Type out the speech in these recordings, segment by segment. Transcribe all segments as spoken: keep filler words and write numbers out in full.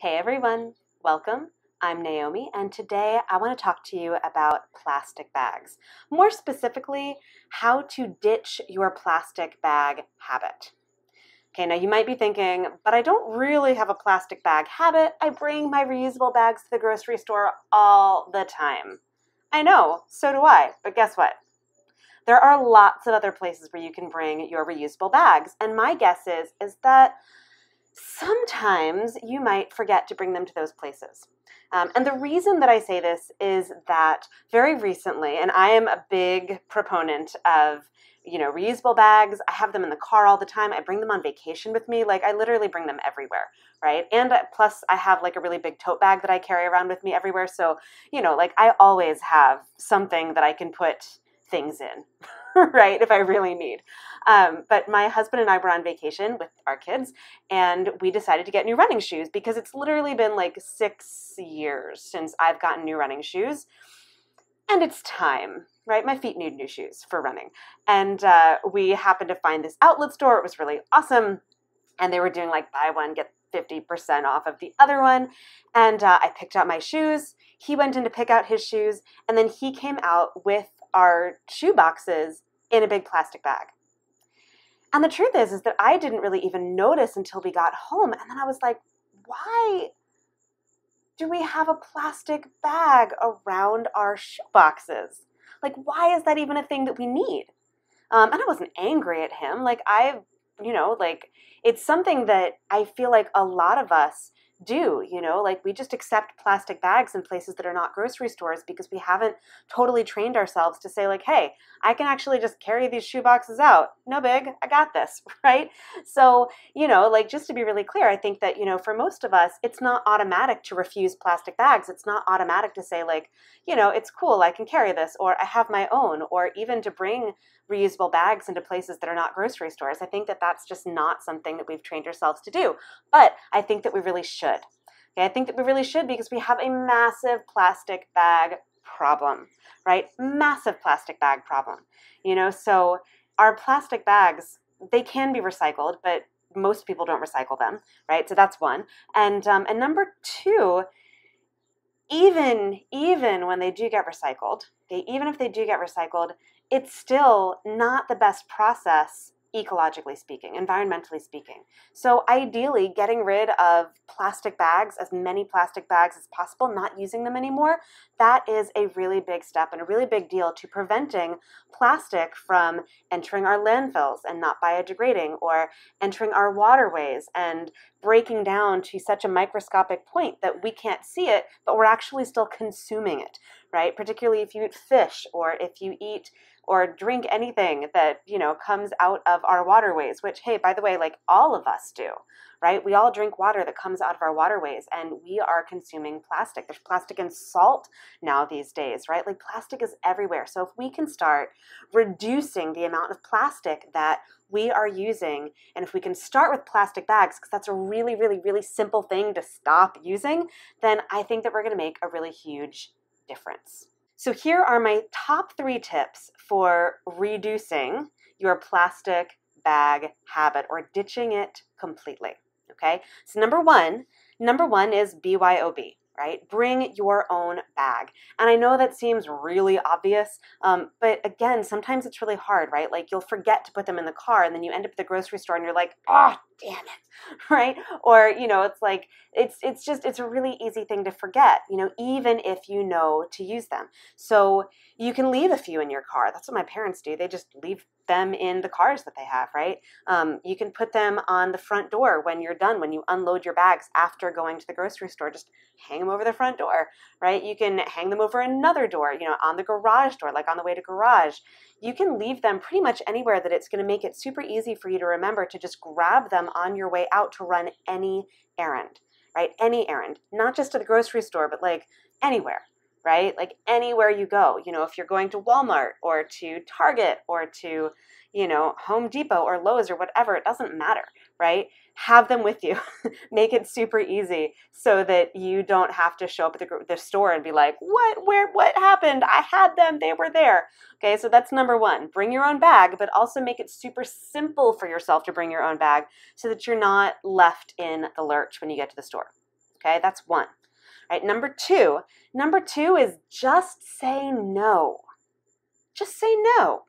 Hey everyone, welcome. I'm Naomi, and today I want to talk to you about plastic bags. More specifically, how to ditch your plastic bag habit. Okay, now you might be thinking, but I don't really have a plastic bag habit. I bring my reusable bags to the grocery store all the time. I know, so do I, but guess what? There are lots of other places where you can bring your reusable bags, and my guess is, is that sometimes you might forget to bring them to those places. Um, and the reason that I say this is that very recently, and I am a big proponent of, you know, reusable bags. I have them in the car all the time. I bring them on vacation with me. Like, I literally bring them everywhere, right? And plus I have like a really big tote bag that I carry around with me everywhere. So, you know, like I always have something that I can put things in, right, if I really need. Um, but my husband and I were on vacation with our kids, and we decided to get new running shoes because it's literally been like six years since I've gotten new running shoes, and it's time, right? My feet need new shoes for running. And uh, we happened to find this outlet store. It was really awesome, and they were doing like buy one, get fifty percent off of the other one, and uh, I picked out my shoes. He went in to pick out his shoes, and then he came out with our shoe boxes in a big plastic bag. And the truth is, is that I didn't really even notice until we got home. And then I was like, why do we have a plastic bag around our shoe boxes? Like, why is that even a thing that we need? Um, and I wasn't angry at him. Like, I've, you know, like, it's something that I feel like a lot of us do, you know, like we just accept plastic bags in places that are not grocery stores because we haven't totally trained ourselves to say like, hey, I can actually just carry these shoe boxes out. No big, I got this, right? So, you know, like just to be really clear, I think that, you know, for most of us, it's not automatic to refuse plastic bags. It's not automatic to say like, you know, it's cool, I can carry this, or I have my own, or even to bring reusable bags into places that are not grocery stores. I think that that's just not something that we've trained ourselves to do, but I think that we really should. Okay, I think that we really should because we have a massive plastic bag problem, right? Massive plastic bag problem, you know? So our plastic bags, they can be recycled, but most people don't recycle them, right? So that's one. And, um, and number two, even, even when they do get recycled, okay, even if they do get recycled, it's still not the best process ecologically speaking, environmentally speaking. So ideally, getting rid of plastic bags, as many plastic bags as possible, not using them anymore, that is a really big step and a really big deal to preventing plastic from entering our landfills and not biodegrading, or entering our waterways and breaking down to such a microscopic point that we can't see it, but we're actually still consuming it, right? Particularly if you eat fish, or if you eat or drink anything that, you know, comes out of our waterways, which, hey, by the way, like all of us do, right? We all drink water that comes out of our waterways, and we are consuming plastic. There's plastic in salt now these days, right? Like plastic is everywhere. So if we can start reducing the amount of plastic that we are using, and if we can start with plastic bags, because that's a really, really, really simple thing to stop using, then I think that we're going to make a really huge difference. So here are my top three tips for reducing your plastic bag habit, or ditching it completely, okay? So number one, number one is B Y O B, right? Bring your own bag. And I know that seems really obvious, um, but again, sometimes it's really hard, right? Like you'll forget to put them in the car, and then you end up at the grocery store and you're like, oh, damn it, right? Or, you know, it's like, it's, it's just, it's a really easy thing to forget, you know, even if you know to use them. So you can leave a few in your car. That's what my parents do. They just leave them in the cars that they have, right? Um, you can put them on the front door when you're done, when you unload your bags after going to the grocery store, just hang them over the front door, right? You can hang them over another door, you know, on the garage door, like on the way to garage. You can leave them pretty much anywhere that it's going to make it super easy for you to remember to just grab them on your way out to run any errand, right? Any errand, not just to the grocery store, but like anywhere, right? Like anywhere you go, you know, if you're going to Walmart or to Target or to, you know, Home Depot or Lowe's or whatever, it doesn't matter, right? Have them with you. Make it super easy so that you don't have to show up at the, the store and be like, what, where, what happened? I had them, they were there. Okay, so that's number one. Bring your own bag, but also make it super simple for yourself to bring your own bag so that you're not left in the lurch when you get to the store. Okay, that's one. All right, number two. Number two is just say no. Just say no.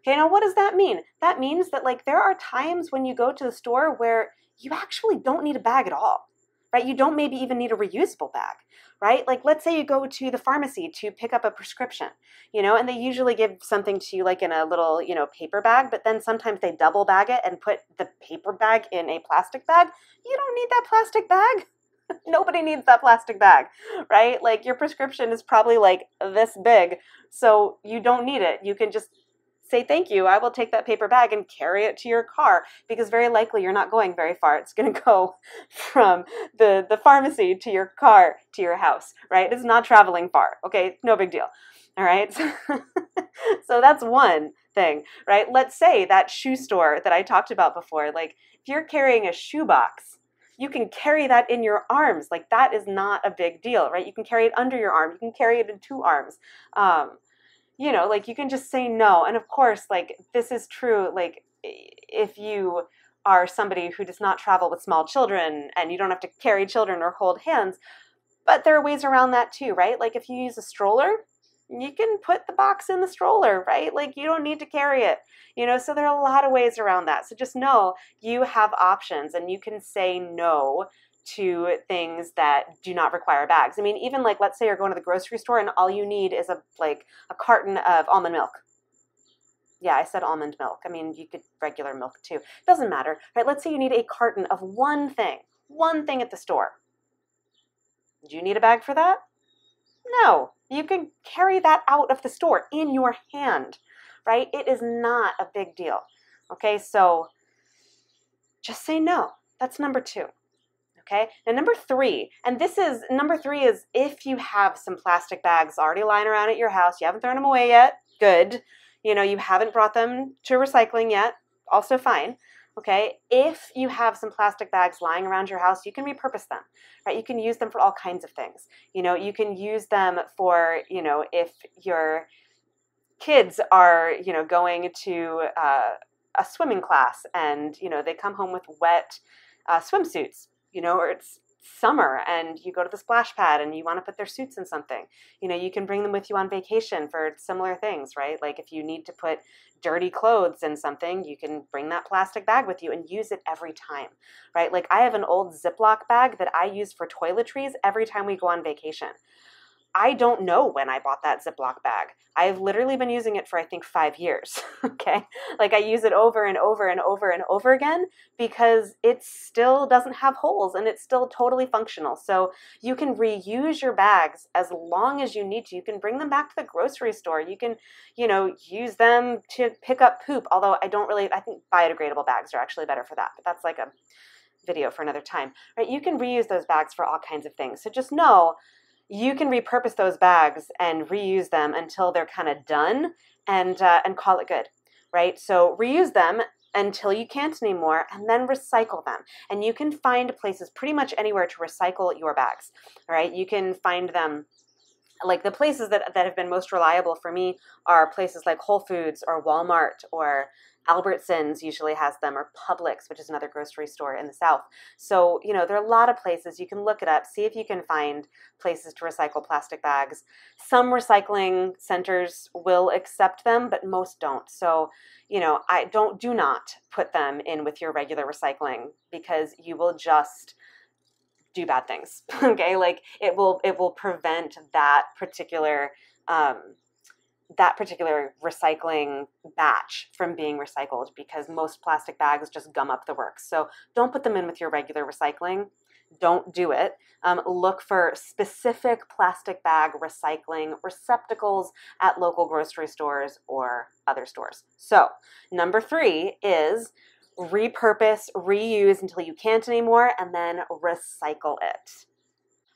Okay, now what does that mean? That means that like there are times when you go to the store where you actually don't need a bag at all, right? You don't maybe even need a reusable bag, right? Like let's say you go to the pharmacy to pick up a prescription, you know, and they usually give something to you like in a little, you know, paper bag, but then sometimes they double bag it and put the paper bag in a plastic bag. You don't need that plastic bag. Nobody needs that plastic bag, right? Like your prescription is probably like this big, so you don't need it. You can just say, thank you, I will take that paper bag and carry it to your car, because very likely you're not going very far. It's going to go from the, the pharmacy to your car to your house, right? It's not traveling far, okay? No big deal, all right? So that's one thing, right? Let's say that shoe store that I talked about before, like if you're carrying a shoe box, you can carry that in your arms. Like that is not a big deal, right? You can carry it under your arm. You can carry it in two arms. Um, You know, like you can just say no. And of course, like this is true, like if you are somebody who does not travel with small children and you don't have to carry children or hold hands, but there are ways around that too, right? Like if you use a stroller, you can put the box in the stroller, right? Like you don't need to carry it, you know, so there are a lot of ways around that. So just know you have options and you can say no to things that do not require bags. I mean, even like, let's say you're going to the grocery store and all you need is a like a carton of almond milk. Yeah, I said almond milk. I mean, you could regular milk too. Doesn't matter, right? Let's say you need a carton of one thing, one thing at the store. Do you need a bag for that? No, you can carry that out of the store in your hand, right? It is not a big deal. Okay, so just say no. That's number two. Okay, now number three, and this is, number three is if you have some plastic bags already lying around at your house, you haven't thrown them away yet, good. You know, you haven't brought them to recycling yet, also fine. Okay, if you have some plastic bags lying around your house, you can repurpose them, right? You can use them for all kinds of things. You know, you can use them for, you know, if your kids are, you know, going to uh, a swimming class and, you know, they come home with wet uh, swimsuits. You know, or it's summer and you go to the splash pad and you want to put their suits in something. You know, you can bring them with you on vacation for similar things, right? Like if you need to put dirty clothes in something, you can bring that plastic bag with you and use it every time, right? Like I have an old Ziploc bag that I use for toiletries every time we go on vacation. I don't know when I bought that Ziploc bag. I've literally been using it for, I think, five years, okay? Like I use it over and over and over and over again because it still doesn't have holes and it's still totally functional. So you can reuse your bags as long as you need to. You can bring them back to the grocery store. You can, you know, use them to pick up poop, although I don't really, I think biodegradable bags are actually better for that, but that's like a video for another time, right? You can reuse those bags for all kinds of things. So just know, you can repurpose those bags and reuse them until they're kind of done and, uh, and call it good, right? So reuse them until you can't anymore and then recycle them. And you can find places pretty much anywhere to recycle your bags, all right? You can find them, like the places that, that have been most reliable for me are places like Whole Foods or Walmart or Albertsons usually has them, or Publix, which is another grocery store in the South. So, you know, there are a lot of places. You can look it up, see if you can find places to recycle plastic bags. Some recycling centers will accept them, but most don't. So, you know, I don't, do not put them in with your regular recycling because you will just do bad things. Okay. Like it will, it will prevent that particular, um, that particular recycling batch from being recycled because most plastic bags just gum up the works. So don't put them in with your regular recycling. Don't do it. Um, look for specific plastic bag recycling receptacles at local grocery stores or other stores. So number three is repurpose, reuse until you can't anymore, and then recycle it.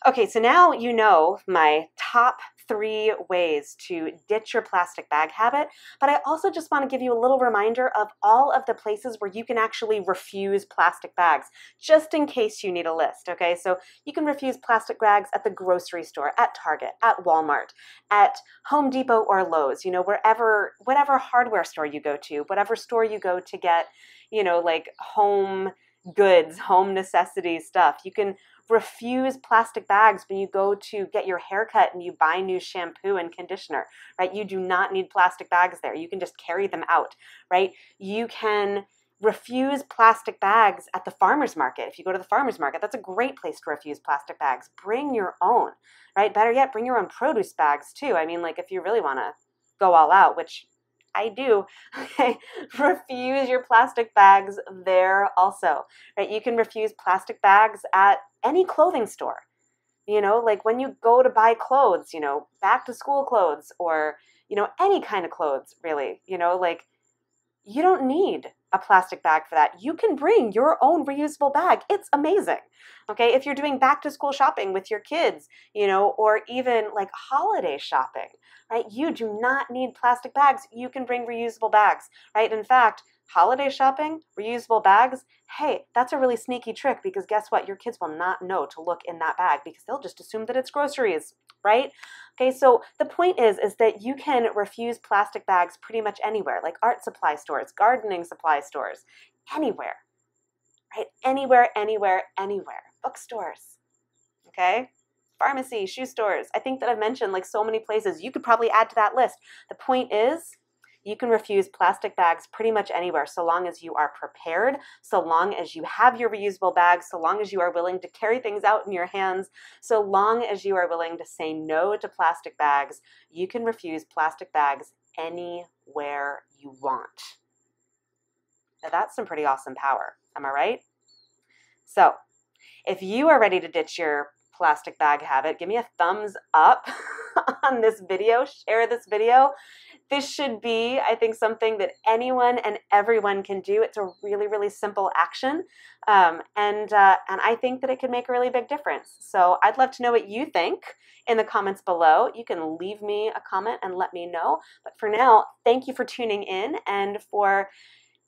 Okay, so now you know my top three ways to ditch your plastic bag habit, but I also just want to give you a little reminder of all of the places where you can actually refuse plastic bags, just in case you need a list, okay? So you can refuse plastic bags at the grocery store, at Target, at Walmart, at Home Depot or Lowe's, you know, wherever, whatever hardware store you go to, whatever store you go to get, you know, like home goods, home necessity stuff. You can refuse plastic bags when you go to get your haircut and you buy new shampoo and conditioner, right? You do not need plastic bags there. You can just carry them out, right? You can refuse plastic bags at the farmer's market. If you go to the farmer's market, that's a great place to refuse plastic bags. Bring your own, right? Better yet, bring your own produce bags too. I mean, like if you really want to go all out, which I do, okay, refuse your plastic bags there also, right? You can refuse plastic bags at any clothing store. You know, like when you go to buy clothes, you know, back to school clothes or, you know, any kind of clothes really, you know, like you don't need a plastic bag for that. You can bring your own reusable bag. It's amazing. Okay, if you're doing back to school shopping with your kids, you know, or even like holiday shopping, right? You do not need plastic bags. You can bring reusable bags, right? In fact, holiday shopping, reusable bags, hey, that's a really sneaky trick because guess what? Your kids will not know to look in that bag because they'll just assume that it's groceries, right? Okay, so the point is, is that you can refuse plastic bags pretty much anywhere, like art supply stores, gardening supply stores, anywhere, right? Anywhere, anywhere, anywhere. Bookstores, okay? Pharmacy, shoe stores. I think that I've mentioned like so many places. You could probably add to that list. The point is, you can refuse plastic bags pretty much anywhere so long as you are prepared, so long as you have your reusable bags, so long as you are willing to carry things out in your hands, so long as you are willing to say no to plastic bags. You can refuse plastic bags anywhere you want. Now that's some pretty awesome power, am I right? So if you are ready to ditch your plastic bag habit, give me a thumbs up on this video, share this video. This should be, I think, something that anyone and everyone can do. It's a really, really simple action, um, and uh, and I think that it can make a really big difference. So I'd love to know what you think in the comments below. You can leave me a comment and let me know. But for now, thank you for tuning in and for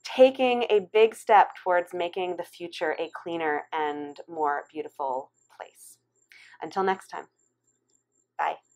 taking a big step towards making the future a cleaner and more beautiful place. Until next time, bye.